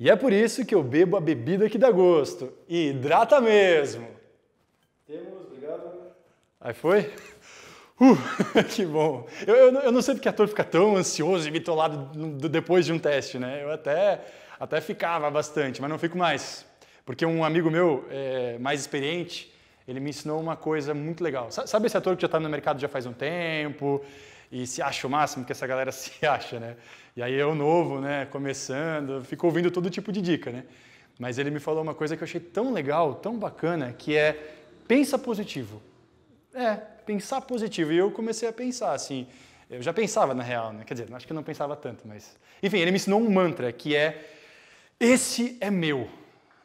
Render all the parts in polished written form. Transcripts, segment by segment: E é por isso que eu bebo a bebida que dá gosto. E hidrata mesmo. Temos, obrigado. Aí foi? Que bom. Eu não sei porque ator fica tão ansioso e bitolado depois de um teste, né? Eu até ficava bastante, mas não fico mais. Porque um amigo meu, mais experiente, ele me ensinou uma coisa muito legal. Sabe esse ator que já está no mercado já faz um tempo e se acha o máximo que essa galera se acha, né? E aí eu novo, né, começando, fico ouvindo todo tipo de dica, né? Mas ele me falou uma coisa que eu achei tão legal, tão bacana, que é pensa positivo. Pensar positivo. E eu comecei a pensar, assim, eu já pensava na real, né? Quer dizer, acho que eu não pensava tanto, mas... Enfim, ele me ensinou um mantra, que é, esse é meu.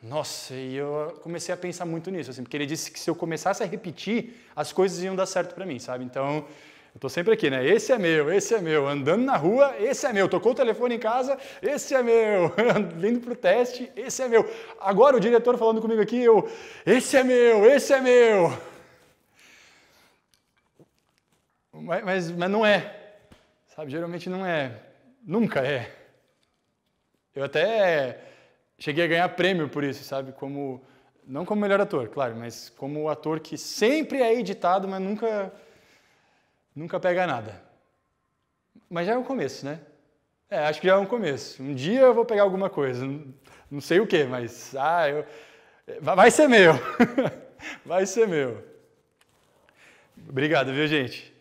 Nossa, e eu comecei a pensar muito nisso, assim, porque ele disse que se eu começasse a repetir, as coisas iam dar certo pra mim, sabe? Então, eu tô sempre aqui, né? Esse é meu, andando na rua, esse é meu, tocou o telefone em casa, esse é meu, indo pro teste, esse é meu. Agora o diretor falando comigo aqui, eu, esse é meu, esse é meu. Mas não é, sabe? Geralmente não é, nunca é. Eu até cheguei a ganhar prêmio por isso, sabe? Não como melhor ator, claro, mas como o ator que sempre é editado, mas nunca pega nada. Mas já é um começo, né? Acho que já é um começo. Um dia eu vou pegar alguma coisa, não sei o quê, mas vai ser meu, vai ser meu. Obrigado, viu, gente?